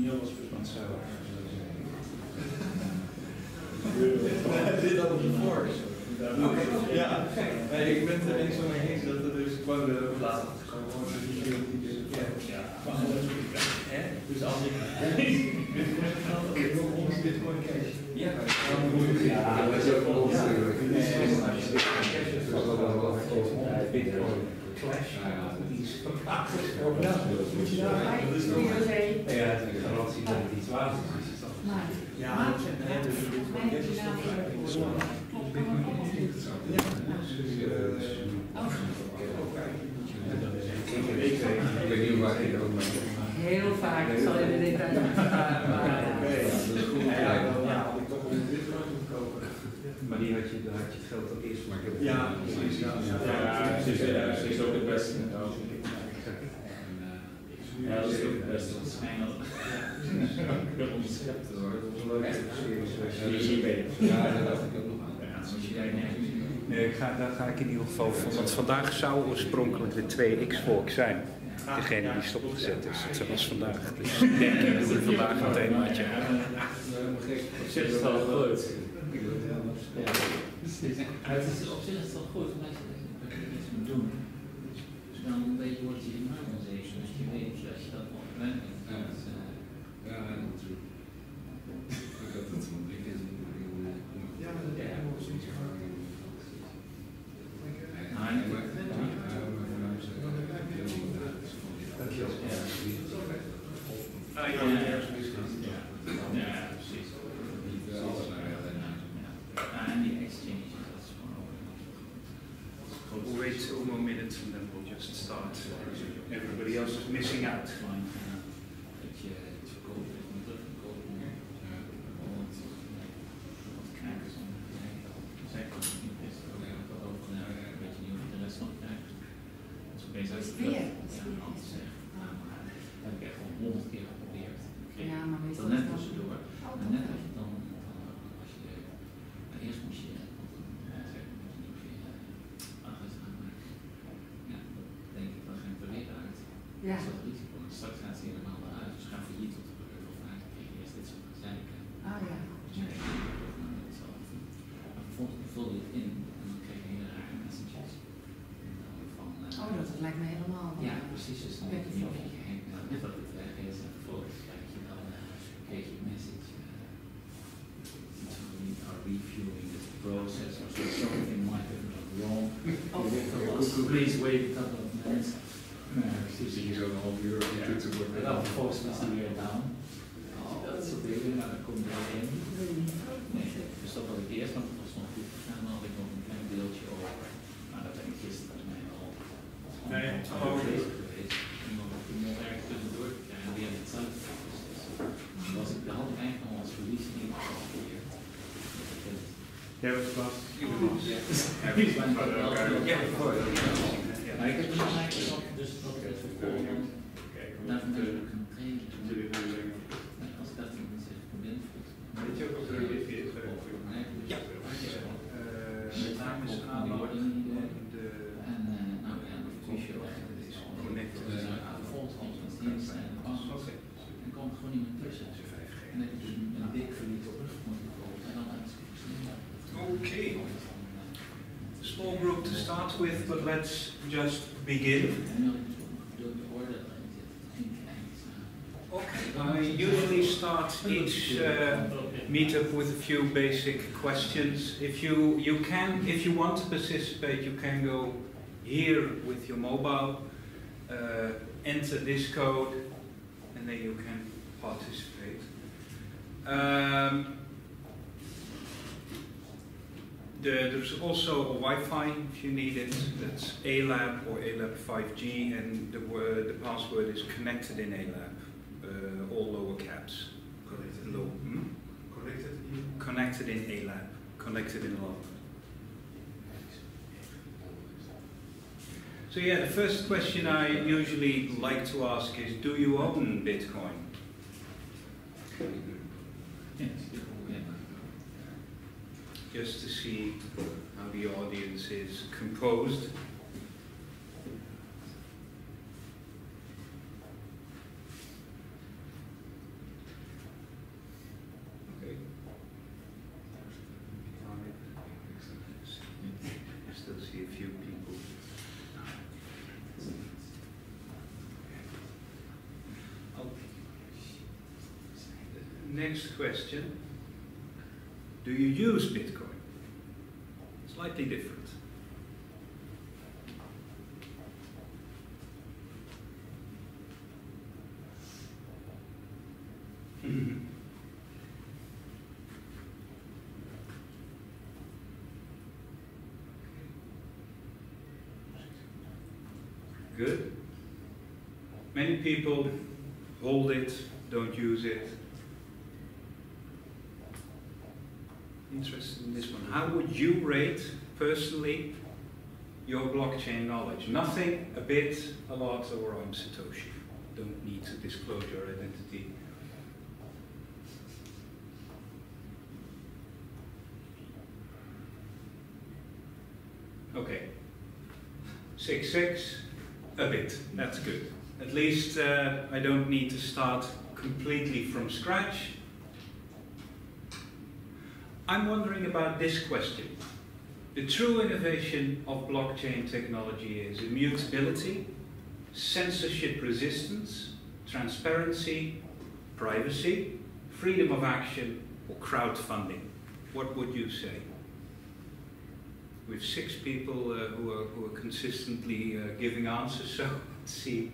Minerals für Transfer. Dit had ik voor. Ja, ik ben het er eens mee eens dat er dus gewoon later gewoon dus als ik geld dat ik nog ons Bitcoin Cash. Ja, dat is ook ons Bitcoin Clash. Dat is nog een. Ja, de garantie dat het iets waard is. Ja, dat is ik weet niet waar ik ook mee. Heel vaak, ik zal even dit uit. Dat is goed. Ja, had ik toch wel een Bitcoin moet kopen. Maar die had je het geld ook eerst maar heel. Ja, precies. Ja, ze is ook het beste in het auto. Ja, dat is ook het beste. Dat is eigenlijk. Ik heb onderschept hoor. Dat was een leuke serie. Ja, dat dacht ik ook nog aan. Ja, zoals jij net. Nee, daar ga ik in ieder geval van. Want vandaag zou oorspronkelijk de 2x-volk zijn. Degene die stopgezet is, het was vandaag. Dus ik denk ik doe het vandaag meteen maatje. Op zich is het al goed. Op zich is het al goed, maar dat kun je niets meer doen. Dus dan een beetje wordt je in harmonisation, dus je weet dat je dat nog bent. Ja, natuurlijk. Ik had dat van drie keer zien. Ja, dat is niet zo hard. We'll wait 2 more minutes and then we'll just start. Everybody else is missing out. Ja. Dat is dat risico. Straks gaat ze helemaal uit. Ze gaan failliet tot de beurt of vaak tegen eerst dit soort gezeiken. Ah ja. Dus nee, dat zal het niet. Maar vervolgens vul je het in en dan krijg je hele rare messages. Van, dat lijkt me helemaal. Ja, precies. Dus dan weet je niet of je heen bent dat het weg is. En vervolgens krijg je dan een message. Iets van we are reviewing this process or something might have gone wrong. Please wait a couple of minutes. Precies, hier zo'n half uur op de toetsen wordt. En dan vervolgens is die weer down. Dat is het hele, maar dan kom je wel in. Dus dat had ik eerst, want het was nog goed gegaan, dan had ik nog een klein deeltje over. Maar dat ben ik gisteren volgens mij al bezig geweest. En dan had ik nog erg tussendoor gekregen, weer hetzelfde. Dus dat had ik eigenlijk nog als verlies in ieder geval geleerd. Jij was vast. Ik ben vast. Ja, ik was. Maar ik heb dus eigenlijk dat het verkocht wordt. Daarvan kun je ook een training doen. Als ik dat niet moet zeggen, ik ben goed. Weet je ook wat er weer is? Ja. Met name is aanbouwing in de... En nou ja, de functie is connect. Volgens dienst en pas. Dan komt er gewoon niet meer tussen. En dan heb je een dik verlies op rug moet kopen. En dan gaat het niet. Oké. Small group to start with, but let's just begin. Okay, I usually start each meetup with a few basic questions. If you want to participate, you can go here with your mobile, enter this code, and then you can participate. There's also a Wi-Fi if you need it. That's A-Lab or A-Lab 5G, and the password is connected in A-Lab, all lower caps. Connected. Connected in A-Lab. Connected in love. So yeah, the first question I usually like to ask is, do you own Bitcoin? Yes. Just to see how the audience is composed. Next question. Do you use Bitcoin? Slightly different. Good. Many people hold it, don't use it. Interested in this one. How would you rate, personally, your blockchain knowledge? Nothing, a bit, a lot, or I'm Satoshi. Don't need to disclose your identity. Okay. 6, 6. A bit, that's good. At least I don't need to start completely from scratch. I'm wondering about this question. The true innovation of blockchain technology is immutability, censorship resistance, transparency, privacy, freedom of action, or crowdfunding. What would you say? With 6 people who are consistently giving answers, so let's see.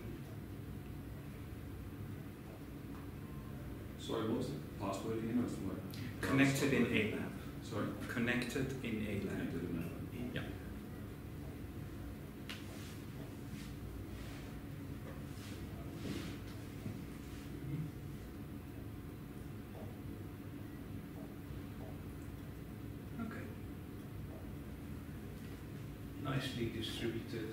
Sorry, what was the password again? Connected in A-Lab. Sorry? Connected in A-Lab. Connected in A-Lab. Yeah. Nicely distributed.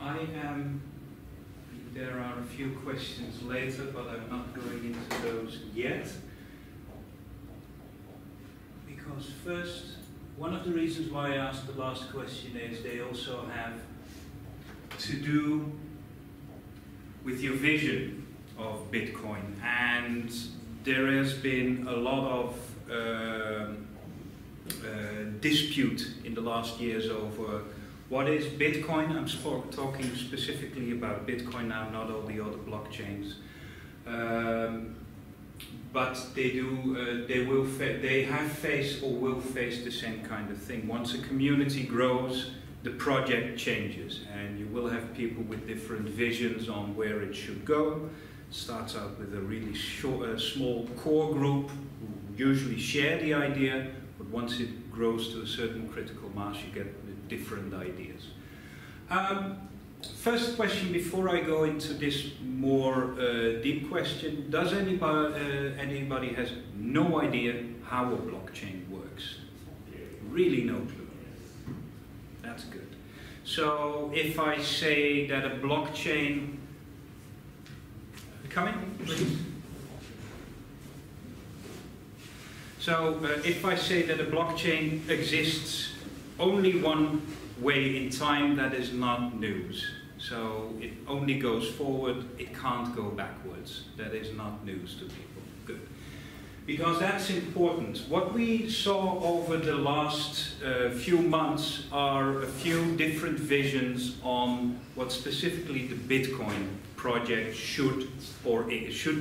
I am, there are a few questions later, but I'm not going into those yet. Because first, one of the reasons why I asked the last question is they also have to do with your vision of Bitcoin, and there has been a lot of dispute in the last years over what is Bitcoin. I'm talking specifically about Bitcoin now, not all the other blockchains, but they have faced or will face the same kind of thing. Once a community grows, the project changes, and you will have people with different visions on where it should go. Starts out with a really short, small core group who usually share the idea, but once it grows to a certain critical mass, you get different ideas. First question, before I go into this more deep question, does anybody has no idea how a blockchain works? Really no clue. That's good. So if I say that a blockchain... Come in, please. So if I say that a blockchain exists only one way in time, that is not news. So it only goes forward, it can't go backwards. That is not news to people. Good. Because that's important. What we saw over the last few months are a few different visions on what specifically the Bitcoin project should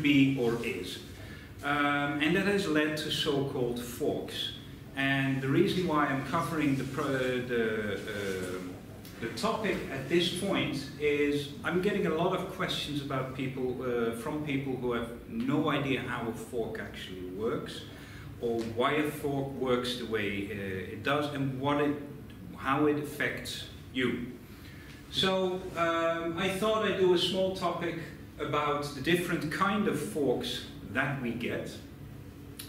be or is. And that has led to so-called forks. And the reason why I'm covering the topic at this point is I'm getting a lot of questions about people, from people who have no idea how a fork actually works, or why a fork works the way it does, and how it affects you. So I thought I'd do a small topic about the different kind of forks that we get.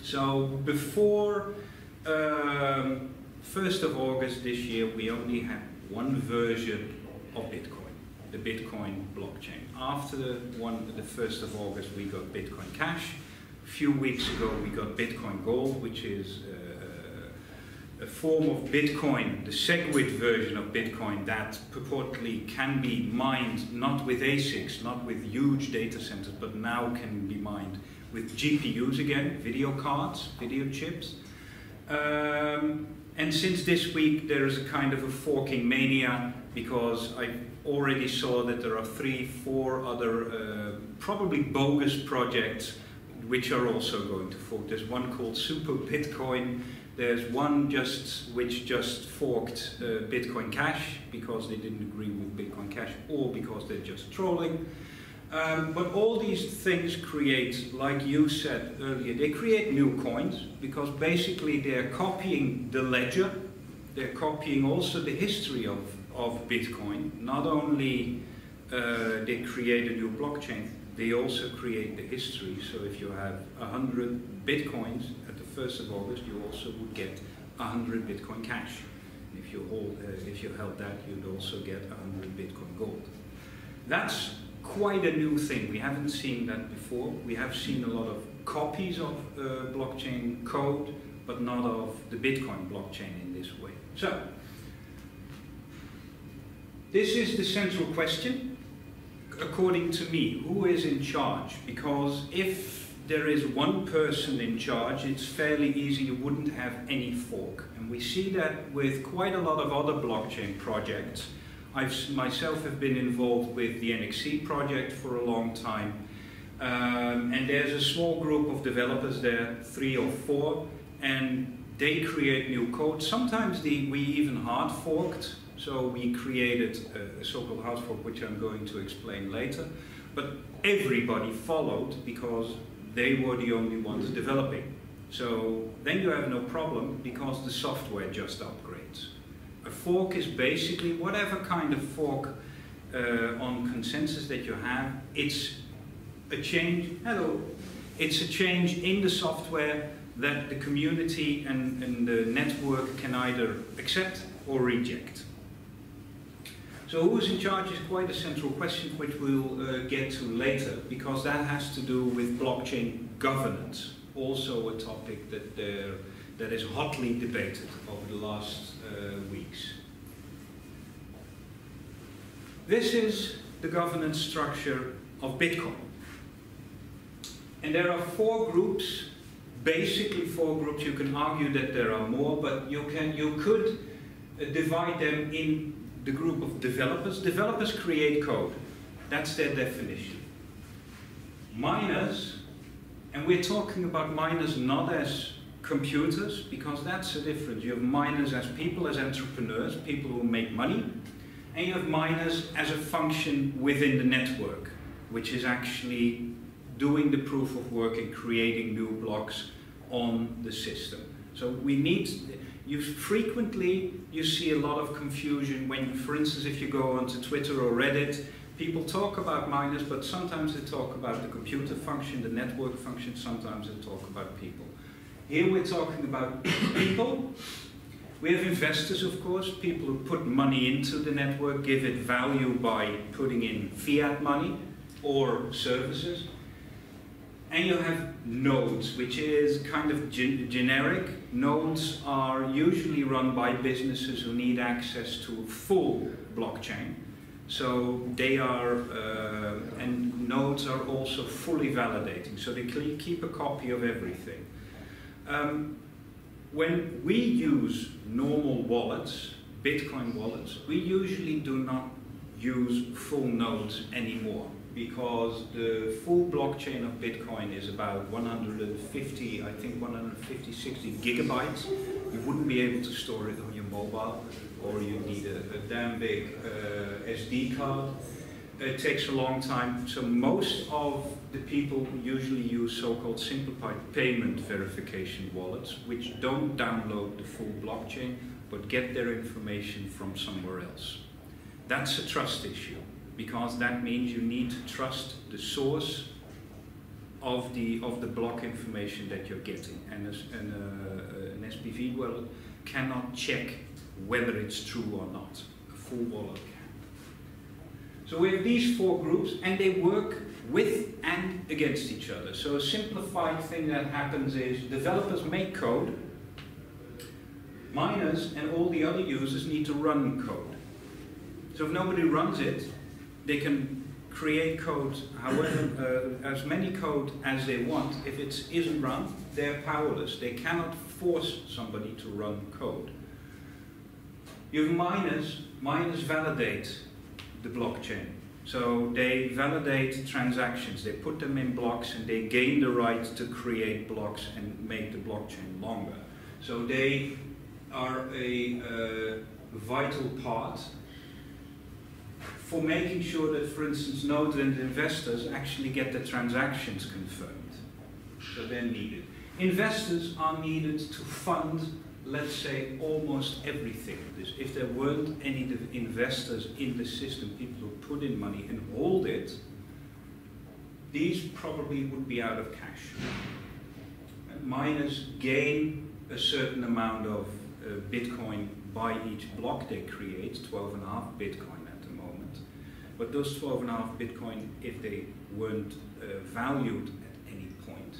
So before 1st of August this year, we only had one version of Bitcoin, the Bitcoin blockchain. After the 1st of August, we got Bitcoin Cash. A few weeks ago, we got Bitcoin Gold, which is a form of Bitcoin, the SegWit version of Bitcoin that purportedly can be mined not with ASICs, not with huge data centers, but now can be mined with GPUs again, video cards, video chips. And since this week there is a kind of a forking mania, because I already saw that there are 3-4 other probably bogus projects which are also going to fork. There's one called Super Bitcoin. There's one which just forked Bitcoin Cash because they didn't agree with Bitcoin Cash or because they're just trolling. But all these things create, like you said earlier, they create new coins, because basically they're copying the ledger, they're copying also the history of Bitcoin. Not only they create a new blockchain, they also create the history. So if you have 100 Bitcoins at the 1st of August, you also would get 100 Bitcoin Cash. And if you held that, you'd also get 100 Bitcoin Gold. That's quite a new thing. We haven't seen that before. We have seen a lot of copies of blockchain code, but not of the Bitcoin blockchain in this way. So, this is the central question. According to me, who is in charge? Because if there is one person in charge, it's fairly easy, you wouldn't have any fork. And we see that with quite a lot of other blockchain projects. I myself have been involved with the NXT project for a long time. And there's a small group of developers there, 3 or 4, and they create new code. Sometimes we even hard forked. So we created a so-called hard fork, which I'm going to explain later. But everybody followed because they were the only ones developing. So then you have no problem because the software just upgrades. A fork is basically whatever kind of fork on consensus that you have. It's a change, hello. It's a change in the software that the community and the network can either accept or reject. So who's in charge is quite a central question, which we'll get to later, because that has to do with blockchain governance, also a topic that is hotly debated over the last weeks. This is the governance structure of Bitcoin. And there are 4 groups, basically 4 groups. You can argue that there are more, but you could divide them in the group of developers. Developers create code. That's their definition. Miners, and we're talking about miners not as computers, because that's the difference. You have miners as people, as entrepreneurs, people who make money, and you have miners as a function within the network, which is actually doing the proof of work and creating new blocks on the system. So we need, you see a lot of confusion when, for instance, if you go onto Twitter or Reddit, people talk about miners, but sometimes they talk about the computer function, the network function, sometimes they talk about people. Here we're talking about people. We have investors, of course, people who put money into the network, give it value by putting in fiat money or services. And you have nodes, which is kind of generic. Nodes are usually run by businesses who need access to full blockchain. So they are, and nodes are also fully validating. So they keep a copy of everything. When we use normal wallets, Bitcoin wallets, we usually do not use full nodes anymore, because the full blockchain of Bitcoin is about 150, I think 150, 60 gigabytes. You wouldn't be able to store it on your mobile, or you need a damn big SD card. It takes a long time. So most of the people usually use so-called simplified payment verification wallets, which don't download the full blockchain, but get their information from somewhere else. That's a trust issue, because that means you need to trust the source of the block information that you're getting. And an SPV wallet cannot check whether it's true or not. A full wallet can. So we have these 4 groups, and they work with and against each other. So a simplified thing that happens is developers make code, miners and all the other users need to run code. So if nobody runs it, they can create code, however, as many code as they want. If it isn't run, they're powerless. They cannot force somebody to run code. You have miners. Miners validate the blockchain. So they validate transactions. They put them in blocks, and they gain the right to create blocks and make the blockchain longer. So they are a vital part for making sure that, for instance, nodes and investors actually get the transactions confirmed. So they're needed. Investors are needed to fund, let's say, almost everything. If there weren't any investors in the system, people who put in money and hold it, these probably would be out of cash. Miners gain a certain amount of Bitcoin by each block they create, 12.5 Bitcoin. But those 12.5 Bitcoin, if they weren't valued at any point,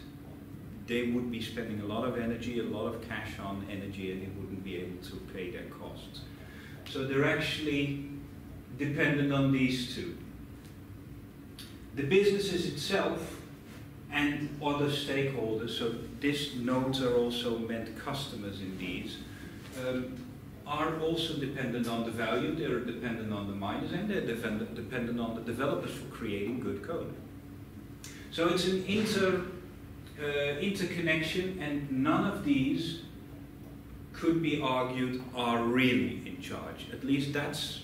they would be spending a lot of energy, a lot of cash on energy, and they wouldn't be able to pay their costs. So they're actually dependent on these two. The businesses itself and other stakeholders, so these nodes are also meant customers in these, are also dependent on the value, they're dependent on the miners, and they're dependent on the developers for creating good code. So it's an interconnection, and none of these could be argued are really in charge. At least that's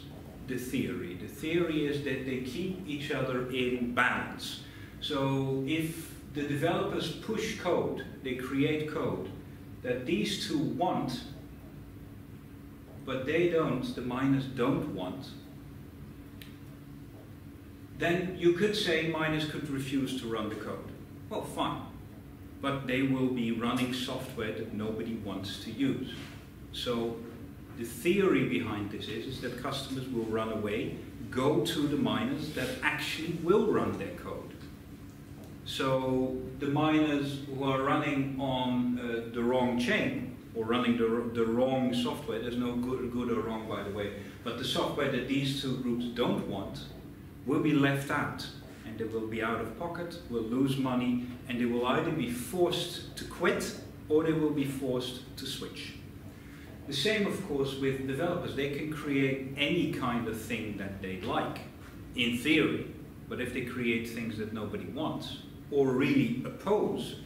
the theory. The theory is that they keep each other in balance. So if the developers push code, they create code that these two want, but they don't, the miners don't want, then you could say miners could refuse to run the code. Well, fine. But they will be running software that nobody wants to use. So the theory behind this is that customers will run away, go to the miners that actually will run their code. So the miners who are running on the wrong chain, or running the wrong software, there's no good or wrong, by the way, but the software that these two groups don't want will be left out, and they will be out of pocket, will lose money, and they will either be forced to quit or they will be forced to switch. The same, of course, with developers. They can create any kind of thing that they like, in theory, but if they create things that nobody wants or really oppose,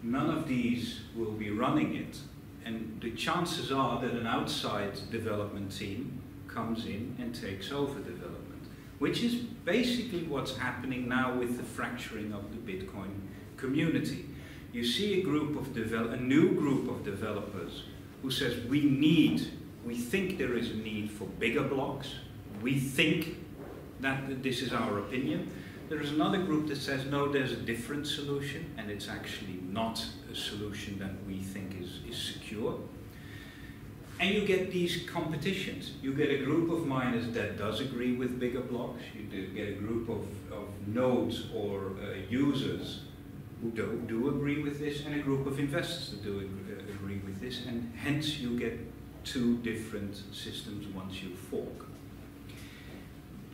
none of these will be running it, and the chances are that an outside development team comes in and takes over development, which is basically what's happening now with the fracturing of the Bitcoin community. You see a new group of developers who says we think there is a need for bigger blocks, we think that this is our opinion. There is another group that says, no, there's a different solution, and it's actually not a solution that we think is secure. And you get these competitions. You get a group of miners that does agree with bigger blocks. You get a group of nodes or users who do agree with this, and a group of investors that do agree with this, and hence you get two different systems once you fork.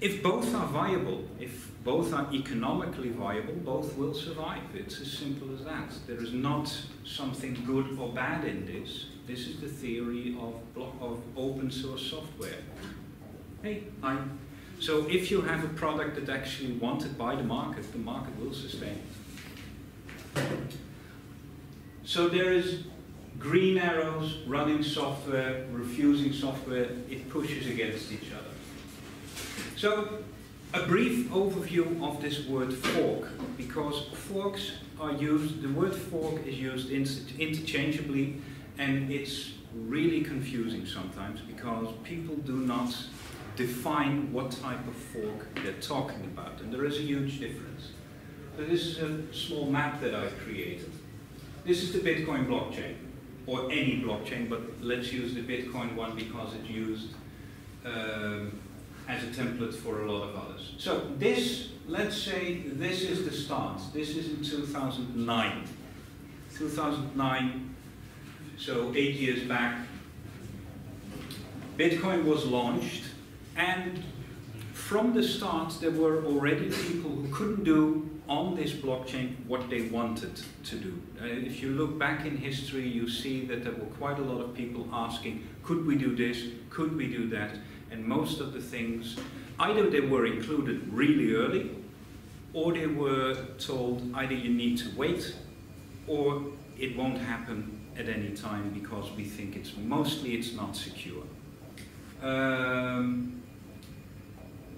If both are viable, if both are economically viable, both will survive. It's as simple as that. There is not something good or bad in this. This is the theory of open source software. Hey, hi. So if you have a product that's actually wanted by the market will sustain it. So there is green arrows, running software, refusing software, it pushes against each other. So, a brief overview of this word fork, because forks are used, the word fork is used interchangeably, and it's really confusing sometimes because people do not define what type of fork they're talking about, and there is a huge difference. So this is a small map that I've created. This is the Bitcoin blockchain, or any blockchain, but let's use the Bitcoin one because it's used as a template for a lot of others. So this, let's say, this is the start. This is in 2009. 2009, so 8 years back, Bitcoin was launched, and from the start, there were already people who couldn't do on this blockchain what they wanted to do. If you look back in history, you see that there were quite a lot of people asking, could we do this, could we do that? And most of the things, either they were included really early, or they were told either you need to wait, or it won't happen at any time because we think it's not secure.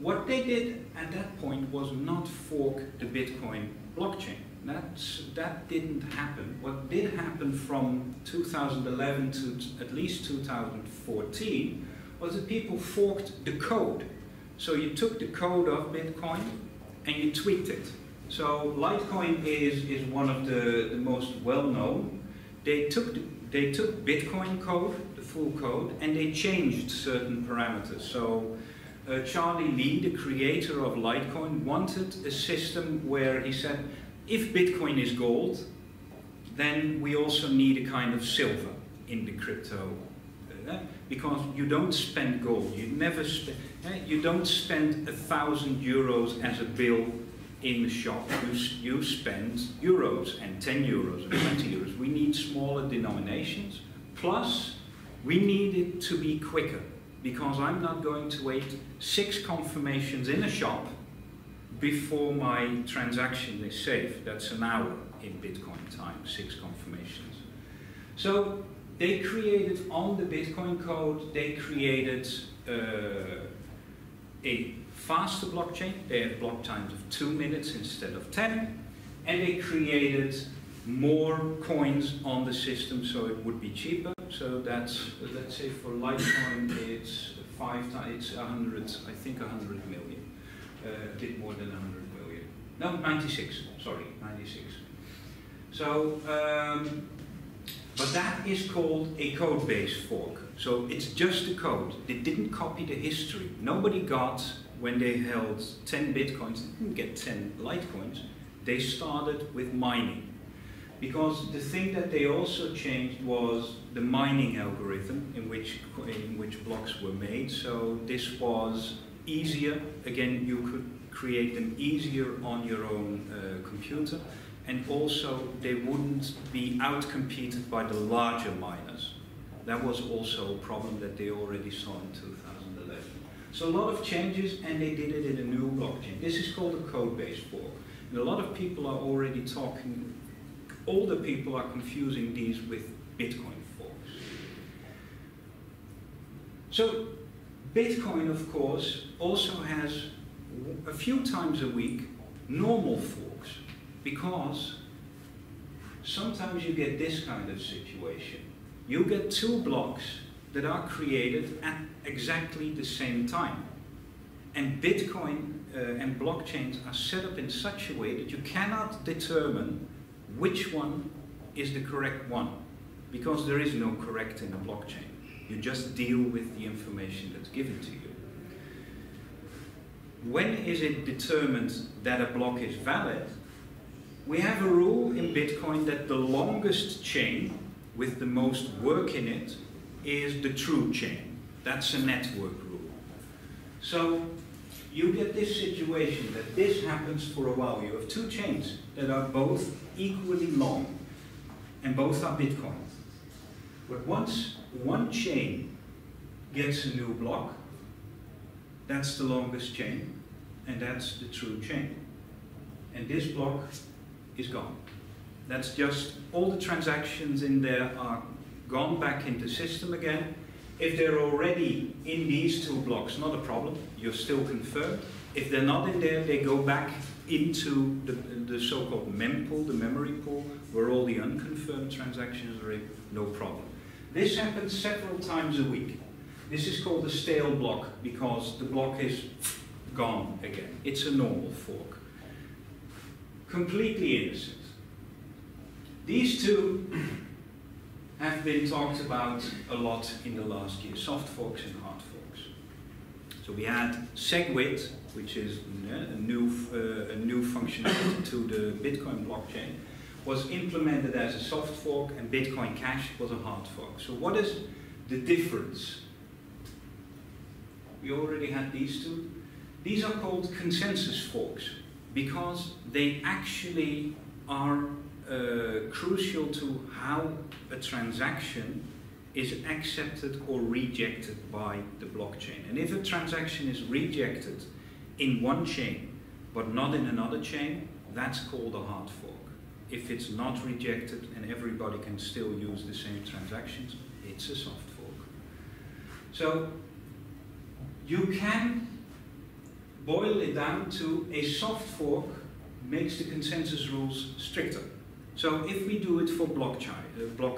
What they did at that point was not fork the Bitcoin blockchain. That didn't happen. What did happen from 2011 to at least 2014 was that people forked the code. So you took the code of Bitcoin and you tweaked it. So Litecoin is one of the most well-known. They took Bitcoin code, the full code, and they changed certain parameters. So Charlie Lee, the creator of Litecoin, wanted a system where he said, if Bitcoin is gold, then we also need a kind of silver in the crypto, because you don't spend gold. You never spend. You don't spend €1,000 as a bill in the shop. You spend euros and 10 euros and 20 euros. We need smaller denominations. Plus, we need it to be quicker, because I'm not going to wait 6 confirmations in a shop before my transaction is safe. That's an hour in Bitcoin time, 6 confirmations. So they created, on the Bitcoin code, they created a faster blockchain. They had block times of 2 minutes instead of 10, and they created more coins on the system so it would be cheaper. So that's, let's say for Litecoin, it's 100 million, a bit more than 100 million. No, 96, sorry, 96. So, but that is called a code-based fork. So it's just the code. They didn't copy the history. Nobody got, when they held 10 Bitcoins, they didn't get 10 Litecoins. They started with mining. Because the thing that they also changed was the mining algorithm in which blocks were made. So this was easier. Again, you could create them easier on your own computer. And also, they wouldn't be outcompeted by the larger miners. That was also a problem that they already saw in 2011. So a lot of changes, and they did it in a new blockchain. This is called a code-based fork. And a lot of people are already talking, older people are confusing these with Bitcoin forks. So Bitcoin, of course, also has a few times a week normal forks, because sometimes you get this kind of situation. You get 2 blocks that are created at exactly the same time. And Bitcoin and blockchains are set up in such a way that you cannot determine which one is the correct one, because there is no correct in a blockchain. You just deal with the information that's given to you. When is it determined that a block is valid? We have a rule in Bitcoin that the longest chain with the most work in it is the true chain. That's a network rule. So you get this situation that this happens for a while. You have 2 chains that are both equally long, and both are Bitcoin. But once one chain gets a new block, that's the longest chain, and that's the true chain. And this block is gone. That's just, all the transactions in there are gone back into the system again. If they're already in these 2 blocks, not a problem, you're still confirmed. If they're not in there, they go back into the so-called mempool, the memory pool, where all the unconfirmed transactions are in, no problem. This happens several times a week. This is called a stale block, because the block is gone again. It's a normal fork. Completely innocent. These 2 have been talked about a lot in the last year, soft forks and hard forks. So we had SegWit, which is a new functionality to the Bitcoin blockchain, was implemented as a soft fork, and Bitcoin Cash was a hard fork. So what is the difference? We already had these 2. These are called consensus forks because they actually are crucial to how a transaction is accepted or rejected by the blockchain. And if a transaction is rejected in one chain but not in another chain, that's called a hard fork. If it's not rejected and everybody can still use the same transactions, it's a soft fork. So you can boil it down to a soft fork makes the consensus rules stricter. So if we do it for block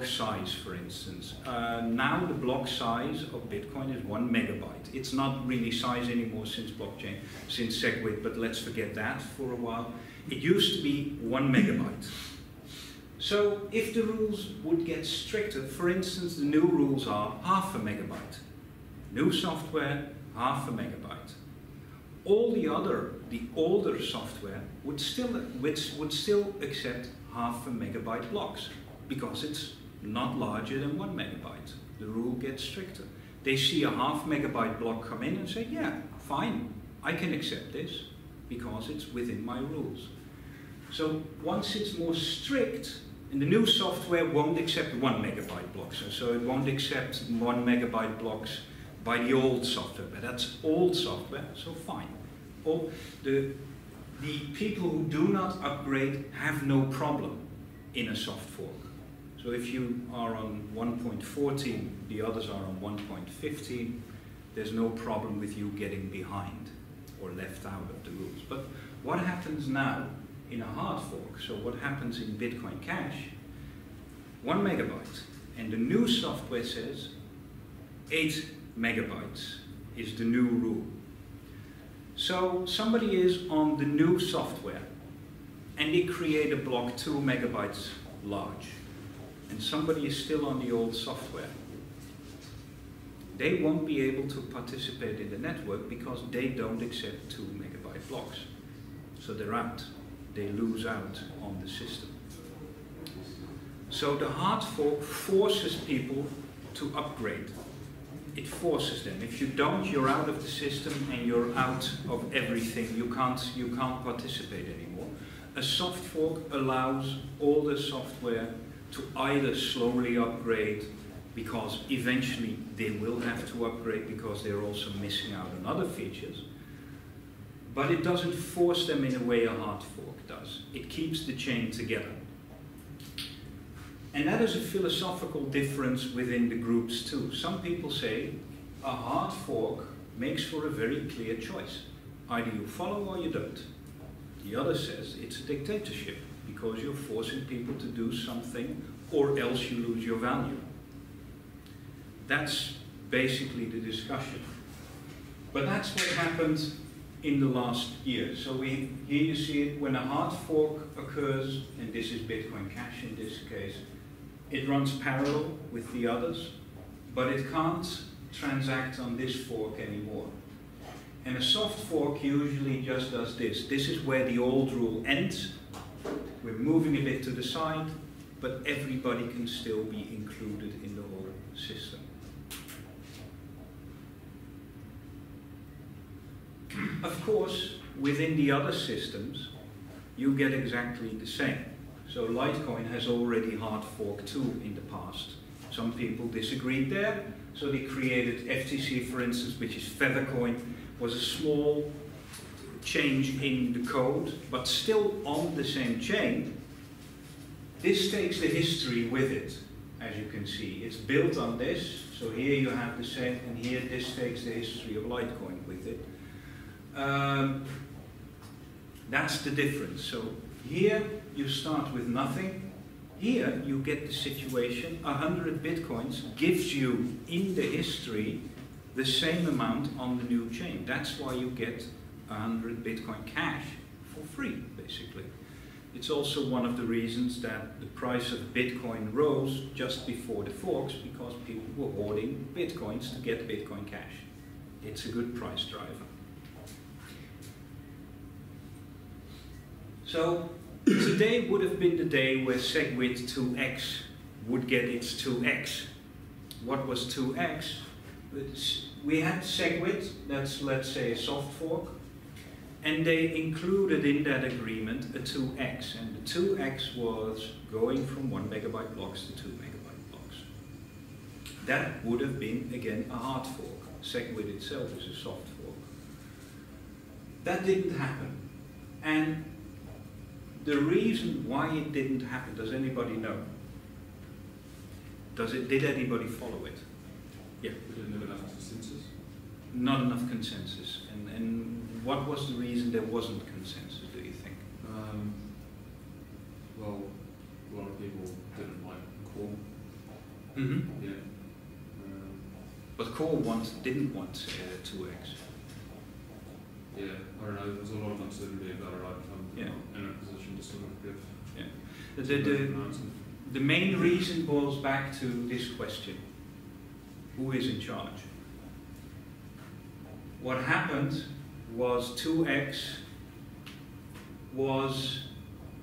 size, for instance, now the block size of Bitcoin is 1 megabyte. It's not really size anymore since SegWit, but let's forget that for a while. It used to be 1 megabyte. So if the rules would get stricter, for instance, the new rules are 0.5 megabyte. New software, 0.5 megabyte. All the other, the older software would still accept 0.5 megabyte blocks because it's not larger than 1 megabyte. The rule gets stricter. They see a 0.5 megabyte block come in and say, yeah, fine, I can accept this because it's within my rules. So once it's more strict, and the new software won't accept 1 megabyte blocks, so it won't accept 1 megabyte blocks by the old software, but that's old software, so fine. All the people who do not upgrade have no problem in a soft fork. So if you are on 1.14, the others are on 1.15, there's no problem with you getting behind or left out of the rules. But what happens now in a hard fork? So what happens in Bitcoin Cash? 1 megabyte, and the new software says 8 megabytes is the new rule. So somebody is on the new software and they create a block 2 megabytes large, and somebody is still on the old software. They won't be able to participate in the network because they don't accept 2 megabyte blocks. So they're out. They lose out on the system. So the hard fork forces people to upgrade. It forces them. If you don't, you're out of the system and you're out of everything. You can't participate anymore. A soft fork allows all the software to either slowly upgrade, because eventually they will have to upgrade because they're also missing out on other features, but it doesn't force them in a way a hard fork does. It keeps the chain together. And that is a philosophical difference within the groups too. Some people say a hard fork makes for a very clear choice. Either you follow or you don't. The other says it's a dictatorship because you're forcing people to do something or else you lose your value. That's basically the discussion. But that's what happened in the last year. So here you see it, when a hard fork occurs, and this is Bitcoin Cash in this case, it runs parallel with the others, but it can't transact on this fork anymore. And a soft fork usually just does this. This is where the old rule ends. We're moving a bit to the side, but everybody can still be included in the whole system. Of course, within the other systems, you get exactly the same. So Litecoin has already hard forked 2 in the past. Some people disagreed there, so they created FTC, for instance, which is Feathercoin, was a small change in the code, but still on the same chain. This takes the history with it, as you can see. It's built on this, so here you have the same, and here this takes the history of Litecoin with it. That's the difference. So here you start with nothing. Here you get the situation 100 bitcoins gives you in the history the same amount on the new chain. That's why you get 100 Bitcoin Cash for free, basically. It's also one of the reasons that the price of Bitcoin rose just before the forks, because people were hoarding bitcoins to get Bitcoin Cash. It's a good price driver. So today would have been the day where SegWit2x would get its 2x. What was 2x? We had SegWit, that's, let's say, a soft fork. And they included in that agreement a 2x, and the 2x was going from 1 megabyte blocks to 2 megabyte blocks. That would have been, again, a hard fork. SegWit itself is a soft fork. That didn't happen. And the reason why it didn't happen, does anybody know? Did anybody follow it? Yeah. We didn't have enough consensus. Not enough consensus. And what was the reason there wasn't consensus, do you think? Well, a lot of people didn't like core. Mm-hmm. Yeah. But core didn't want 2x. Yeah, I don't know, there's a lot of uncertainty about it. I'm in a position to sort of give. Yeah. The main reason boils back to this question. Who is in charge? What happened was 2x was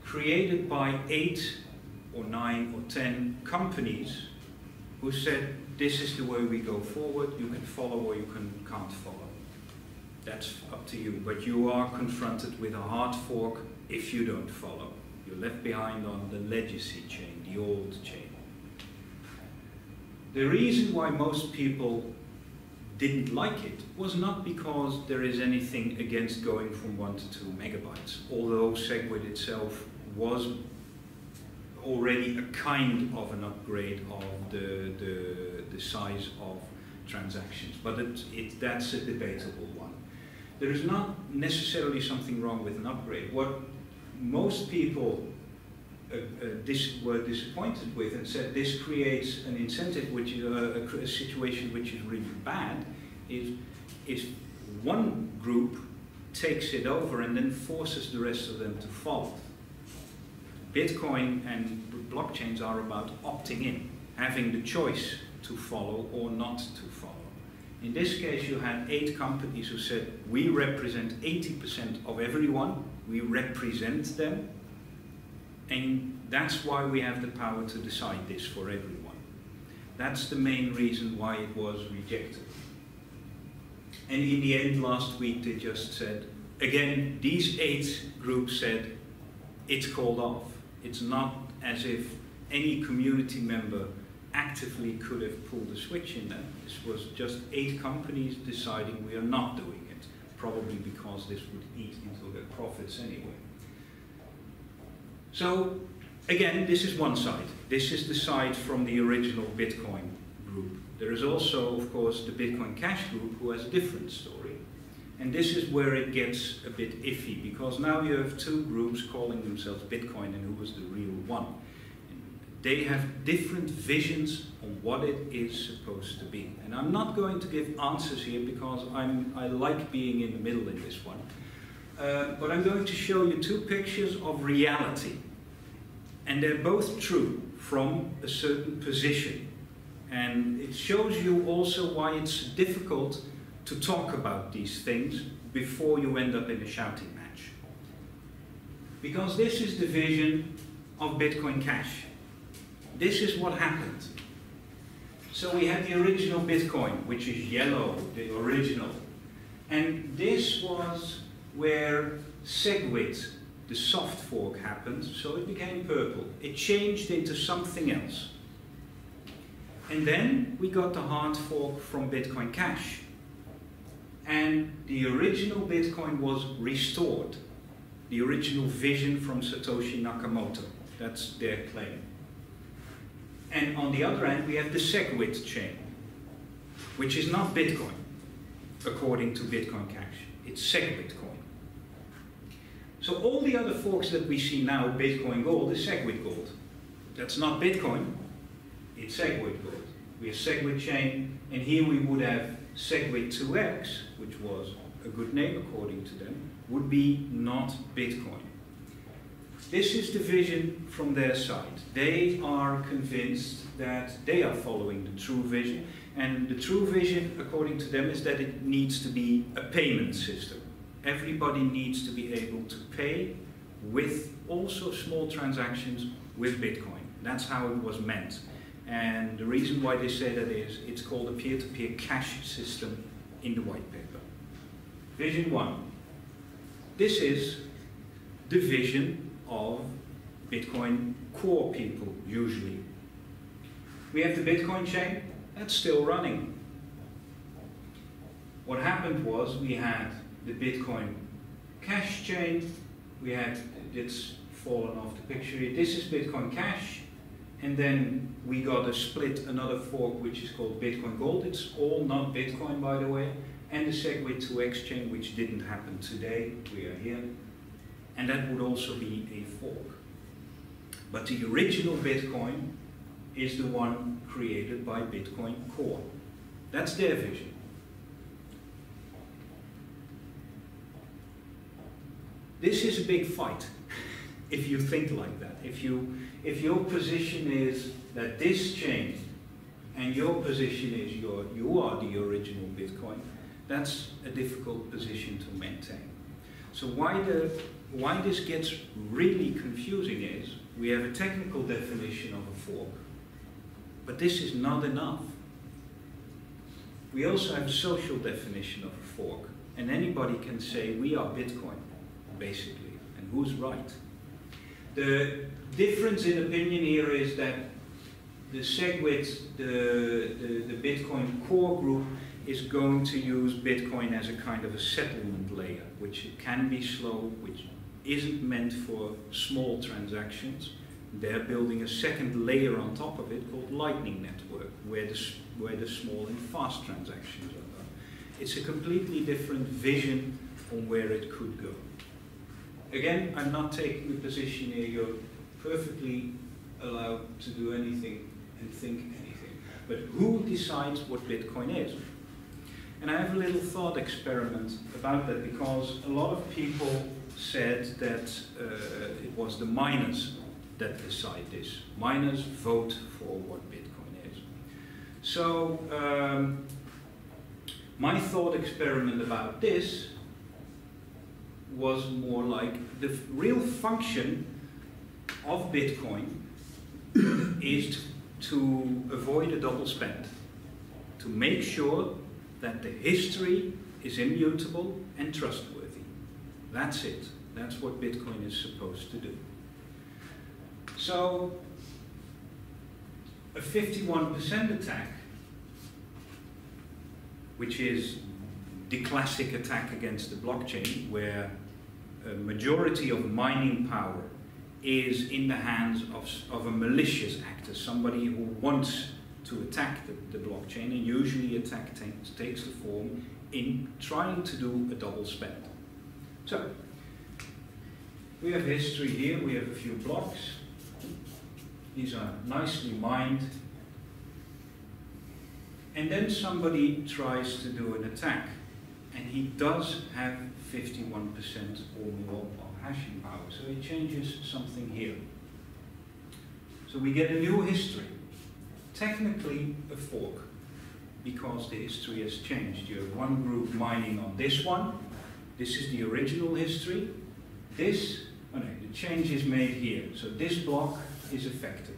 created by 8 or 9 or 10 companies who said, this is the way we go forward, you can follow or you can't follow. That's up to you, but you are confronted with a hard fork if you don't follow. You're left behind on the legacy chain, the old chain. The reason why most people didn't like it was not because there is anything against going from 1 to 2 megabytes, although SegWit itself was already a kind of an upgrade of the size of transactions, but that's a debatable one. There is not necessarily something wrong with an upgrade. What most people were disappointed with and said this creates an incentive, which is a situation which is really bad, is if one group takes it over and then forces the rest of them to follow. Bitcoin and blockchains are about opting in, having the choice to follow or not to follow. In this case, you had 8 companies who said, we represent 80% of everyone, we represent them, and that's why we have the power to decide this for everyone. That's the main reason why it was rejected. And in the end, last week, they just said, again, these 8 groups said, it's called off. It's not as if any community member actively could have pulled the switch in that. This was just 8 companies deciding we are not doing it, probably because this would eat into their profits anyway. So, again, this is one side. This is the side from the original Bitcoin group. There is also, of course, the Bitcoin Cash group who has a different story. And this is where it gets a bit iffy, because now you have 2 groups calling themselves Bitcoin and who was the real one. They have different visions on what it is supposed to be. And I'm not going to give answers here because I like being in the middle in this one. But I'm going to show you 2 pictures of reality. And they're both true from a certain position. And it shows you also why it's difficult to talk about these things before you end up in a shouting match. Because this is the vision of Bitcoin Cash. This is what happened. So we had the original Bitcoin, which is yellow, the original. And this was where SegWit, the soft fork, happened, so it became purple. It changed into something else. And then we got the hard fork from Bitcoin Cash. And the original Bitcoin was restored. The original vision from Satoshi Nakamoto. That's their claim. And on the other end, we have the SegWit chain, which is not Bitcoin, according to Bitcoin Cash. It's SegWit coin. So all the other forks that we see now, Bitcoin Gold, is SegWit Gold. That's not Bitcoin, it's SegWit Gold. We have SegWit chain, and here we would have SegWit2x, which was a good name according to them, would be not Bitcoin. This is the vision from their side. They are convinced that they are following the true vision, and the true vision, according to them, is that it needs to be a payment system. Everybody needs to be able to pay with also small transactions with Bitcoin. That's how it was meant. And the reason why they say that is, it's called a peer-to-peer cash system in the white paper. Vision 1. This is the vision of Bitcoin core people, usually. We have the Bitcoin chain, that's still running. What happened was we had the Bitcoin Cash chain, we had, it's fallen off the picture here, this is Bitcoin Cash, and then we got a split, another fork, which is called Bitcoin Gold. It's all not Bitcoin, by the way, and the SegWit2x chain, which didn't happen today, we are here, and that would also be a fork. But the original Bitcoin is the one created by Bitcoin Core. That's their vision. This is a big fight, if you think like that. If your position is that this changed, and your position is you are the original Bitcoin, that's a difficult position to maintain. So why this gets really confusing is, we have a technical definition of a fork, but this is not enough. We also have a social definition of a fork, and anybody can say we are Bitcoin, basically, and who's right? The difference in opinion here is that the SegWit, the Bitcoin core group, is going to use Bitcoin as a kind of a settlement layer, which can be slow, which isn't meant for small transactions. They're building a second layer on top of it called Lightning Network, where the small and fast transactions are done. It's a completely different vision on where it could go. Again, I'm not taking the position here, you're perfectly allowed to do anything and think anything. But who decides what Bitcoin is? And I have a little thought experiment about that, because a lot of people said that it was the miners that decide this. Miners vote for what Bitcoin is. So my thought experiment about this was more like the real function of Bitcoin is to avoid a double spend, to make sure that the history is immutable and trustworthy. That's it. That's what Bitcoin is supposed to do. So a 51% attack, which is the classic attack against the blockchain, where a majority of mining power is in the hands of a malicious actor, somebody who wants to attack the blockchain, and usually attack takes the form in trying to do a double spend. So, we have history here, we have a few blocks. These are nicely mined. And then somebody tries to do an attack, and he does have 51% or more of hashing power. So he changes something here. So we get a new history. Technically a fork, because the history has changed. You have one group mining on this one. This is the original history. This, oh no, the change is made here. So this block is affected.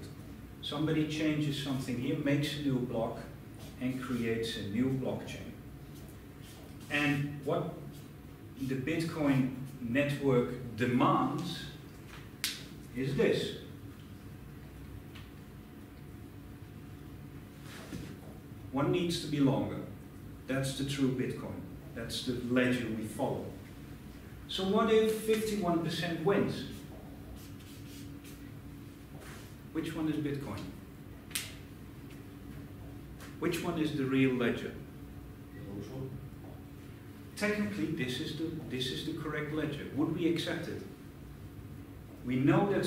Somebody changes something here, makes a new block, and creates a new blockchain. And what the Bitcoin network demands is this. One needs to be longer. That's the true Bitcoin. That's the ledger we follow. So what if 51% wins? Which one is Bitcoin? Which one is the real ledger? Technically, this is the correct ledger. Would we accept it? We know that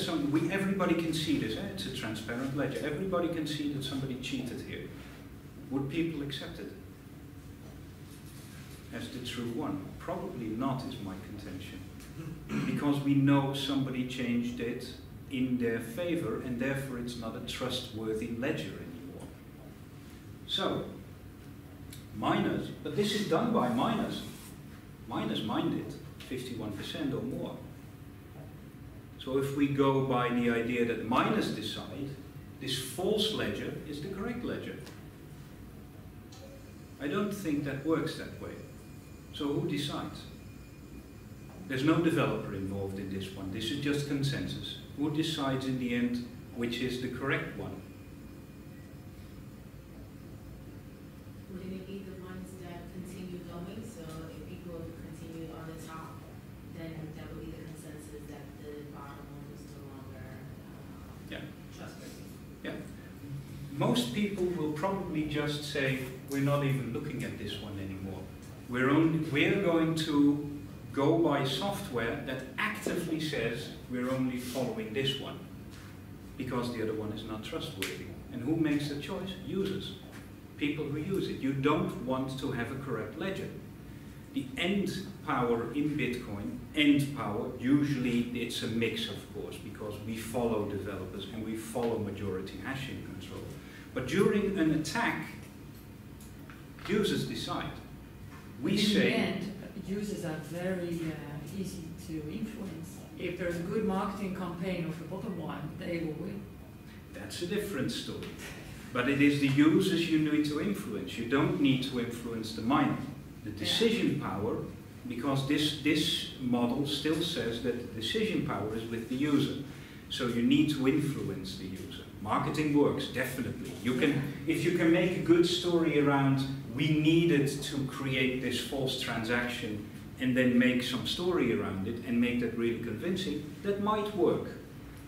everybody can see this. Eh? It's a transparent ledger. Everybody can see that somebody cheated here. Would people accept it as the true one? Probably not, is my contention, because we know somebody changed it in their favor, and therefore it's not a trustworthy ledger anymore. So, miners, but this is done by miners. Miners mined it, 51% or more. So if we go by the idea that miners decide, this false ledger is the correct ledger. I don't think that works that way. So who decides? There's no developer involved in this one. This is just consensus. Who decides in the end which is the correct one? Would it be the ones that continue going? So if people continue on the top, then that would be the consensus that the bottom one is no longer trustworthy. Yeah. Most people will probably just say, we're not even looking at this one anymore. We're going to go by software that actively says we're only following this one because the other one is not trustworthy. And who makes the choice? Users. People who use it. You don't want to have a corrupt ledger. The end power in Bitcoin, end power, usually it's a mix, of course, because we follow developers and we follow majority hashing control. But during an attack, users decide. We say... End, users are very easy to influence. If there's a good marketing campaign of the bottom one, they will win. That's a different story. But it is the users you need to influence. You don't need to influence the miner. The decision power, because this model still says that the decision power is with the user. So you need to influence the user. Marketing works, definitely. You can, if you can make a good story around, we needed to create this false transaction and then make some story around it and make that really convincing, that might work,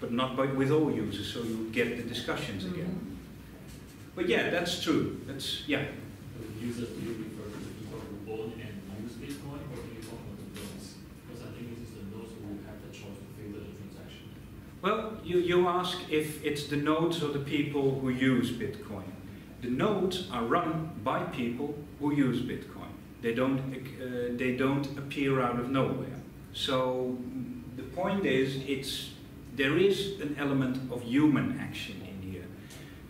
but not with all users, so you get the discussions again. But yeah, that's true. That's, yeah. So users, do you refer to the people who own and use Bitcoin, or do you talk about the nodes? Because I think this is the nodes who have the choice to favor the transaction. Well, you ask if it's the nodes or the people who use Bitcoin. The nodes are run by people who use Bitcoin. They don't appear out of nowhere. So the point is, there is an element of human action in here.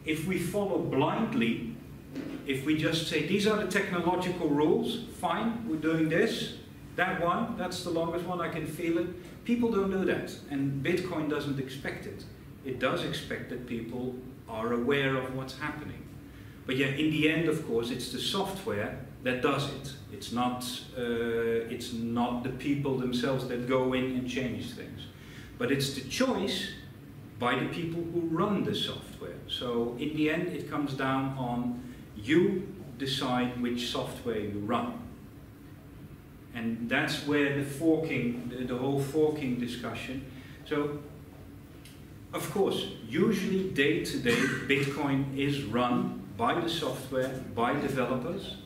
If we follow blindly, if we just say these are the technological rules, fine, we're doing this, that one, that's the longest one, I can feel it. People don't do that, and Bitcoin doesn't expect it. It does expect that people are aware of what's happening. But yeah, in the end, of course, it's the software that does it. It's not the people themselves that go in and change things. But it's the choice by the people who run the software. So in the end, it comes down on you decide which software you run. And that's where the forking, the whole forking discussion. So, of course, usually day-to-day, Bitcoin is run by the software, by developers,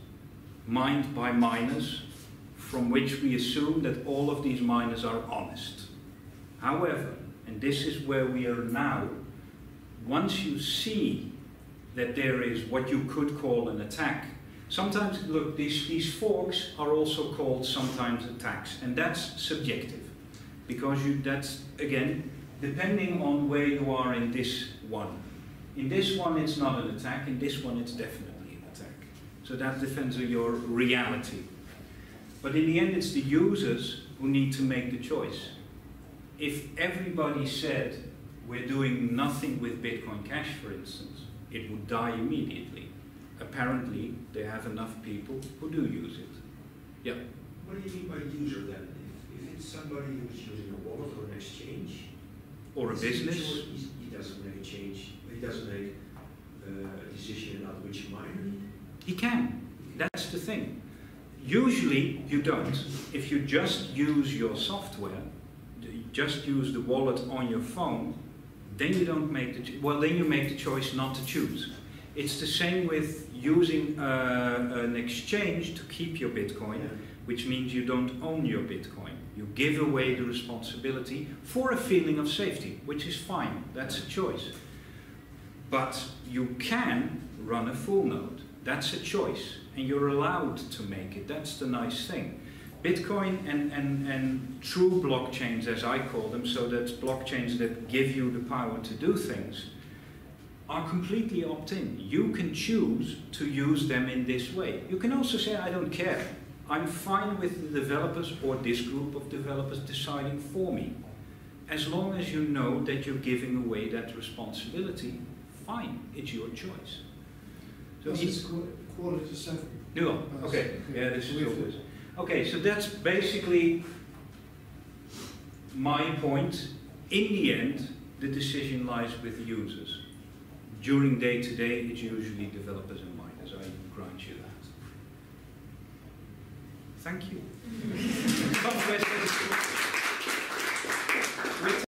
mined by miners, from which we assume that all of these miners are honest. However, and this is where we are now, once you see that there is what you could call an attack, sometimes, look, these forks are also called sometimes attacks, and that's subjective, because that's, again, depending on where you are in this one. In this one, it's not an attack. In this one, it's definitely an attack. So that depends on your reality. But in the end, it's the users who need to make the choice. If everybody said, we're doing nothing with Bitcoin Cash, for instance, it would die immediately. Apparently, they have enough people who do use it. Yeah? What do you mean by user then? If it's somebody who's using a wallet or an exchange? Or a business? He doesn't make a change. He doesn't make a decision about which miner. He can. That's the thing. Usually you don't. If you just use your software, you just use the wallet on your phone, then you don't make the then you make the choice not to choose. It's the same with using an exchange to keep your Bitcoin, which means you don't own your Bitcoin. You give away the responsibility for a feeling of safety, which is fine. That's a choice. But you can run a full node. That's a choice, and you're allowed to make it. That's the nice thing. Bitcoin and true blockchains, as I call them, so that's blockchains that give you the power to do things, are completely opt-in. You can choose to use them in this way. You can also say, I don't care. I'm fine with the developers or this group of developers deciding for me. As long as you know that you're giving away that responsibility, fine, it's your choice. So it's 7:15. No, okay, yeah, this is always. Okay, so that's basically my point, in the end, the decision lies with users. During day-to-day, it's usually developers and miners. I grant you that. Thank you.